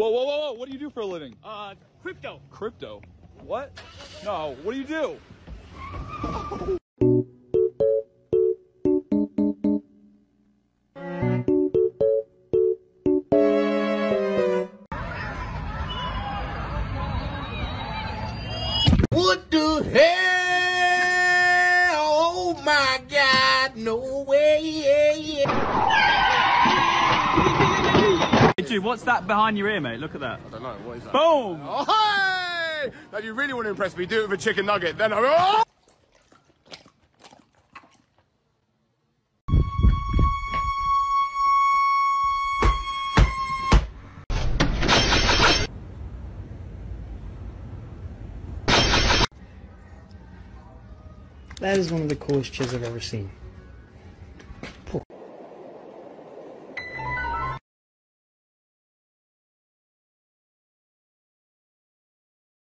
Whoa. What do you do for a living? Crypto. Crypto? What? No, what do you do? What the hell? Oh my God, no way. Hey dude, what's that behind your ear, mate? Look at that. I don't know, what is that? Boom! Oh, hey! Now, if you really want to impress me, do it with a chicken nugget, then I'm... Oh! That is one of the coolest chairs I've ever seen.